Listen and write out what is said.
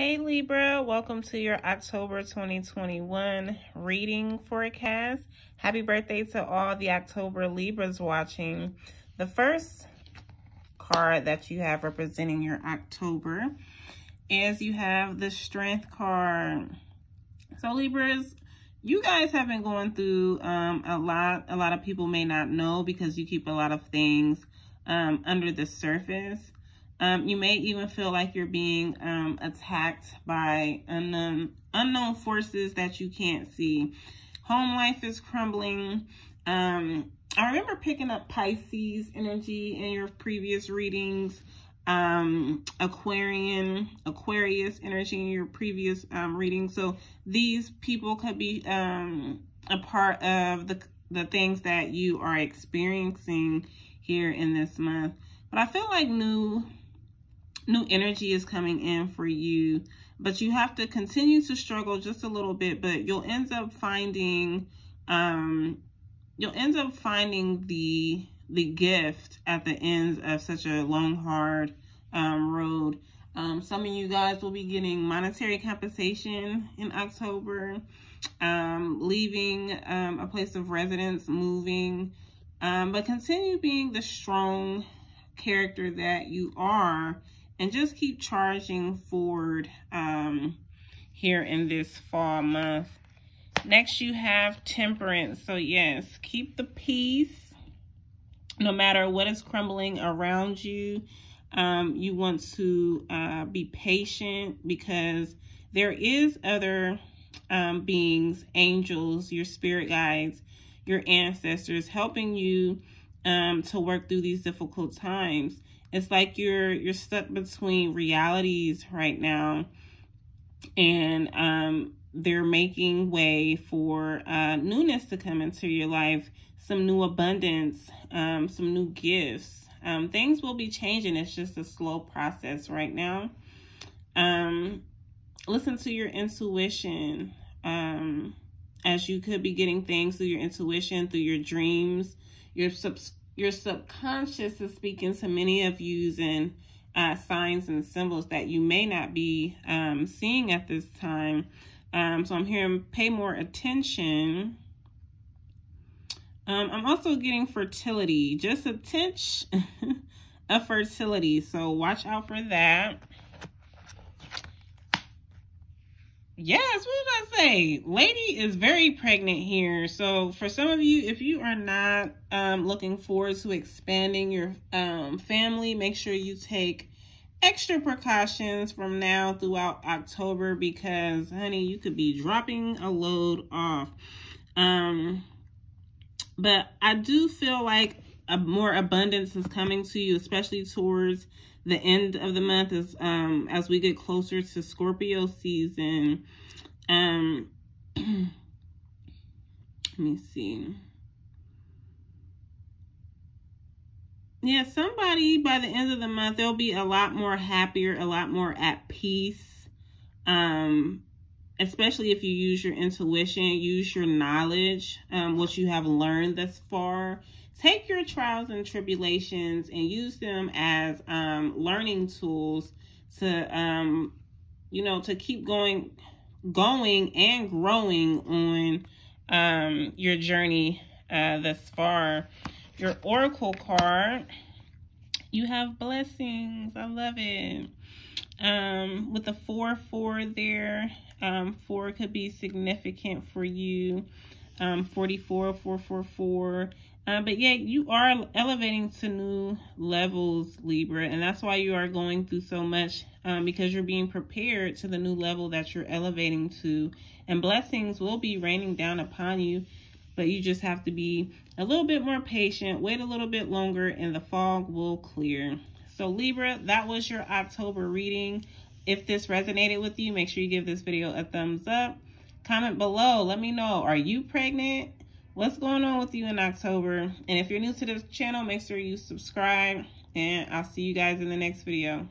Hey Libra, welcome to your October 2021 reading forecast. Happy birthday to all the October Libras watching. The first card that you have representing your October is you have the Strength card. So Libras, you guys have been going through a lot of people may not know because you keep a lot of things under the surface. You may even feel like you're being attacked by unknown forces that you can't see. Home life is crumbling. I remember picking up Pisces energy in your previous readings, Aquarius energy in your previous readings. So these people could be a part of the things that you are experiencing here in this month. But I feel like new energy is coming in for you, but you have to continue to struggle just a little bit, but you'll end up finding the gift at the end of such a long, hard road. Some of you guys will be getting monetary compensation in October, leaving a place of residence, moving, but continue being the strong character that you are, and just keep charging forward here in this fall month. Next, you have Temperance. So yes, keep the peace no matter what is crumbling around you. You want to be patient because there is other beings, angels, your spirit guides, your ancestors helping you to work through these difficult times. It's like you're stuck between realities right now, and they're making way for newness to come into your life, some new abundance, some new gifts. Things will be changing. It's just a slow process right now. Listen to your intuition, as you could be getting things through your intuition, through your dreams. Your subconscious is speaking to many of you using signs and symbols that you may not be seeing at this time. So I'm hearing pay more attention. I'm also getting fertility, just a tinge of fertility. So watch out for that. Yes, what did I say? Lady is very pregnant here. So for some of you, if you are not looking forward to expanding your family, make sure you take extra precautions from now throughout October because, honey, you could be dropping a load off. But I do feel like more abundance is coming to you, especially towards the end of the month is as we get closer to Scorpio season. Let me see. Yeah, somebody by the end of the month, they'll be a lot more happier, a lot more at peace. Especially if you use your intuition, use your knowledge, what you have learned thus far. Take your trials and tribulations and use them as learning tools to, you know, to keep going and growing on your journey thus far. Your Oracle card, you have blessings. I love it. With the 4/4 there, 4 could be significant for you. 44, 444. But yeah, you are elevating to new levels, Libra, and that's why you are going through so much, because you're being prepared to the new level that you're elevating to, and blessings will be raining down upon you, but you just have to be a little bit more patient, wait a little bit longer, and the fog will clear. So Libra, that was your October reading. If this resonated with you, make sure you give this video a thumbs up. Comment below, let me know, are you pregnant? What's going on with you in October? And if you're new to this channel, make sure you subscribe, and I'll see you guys in the next video.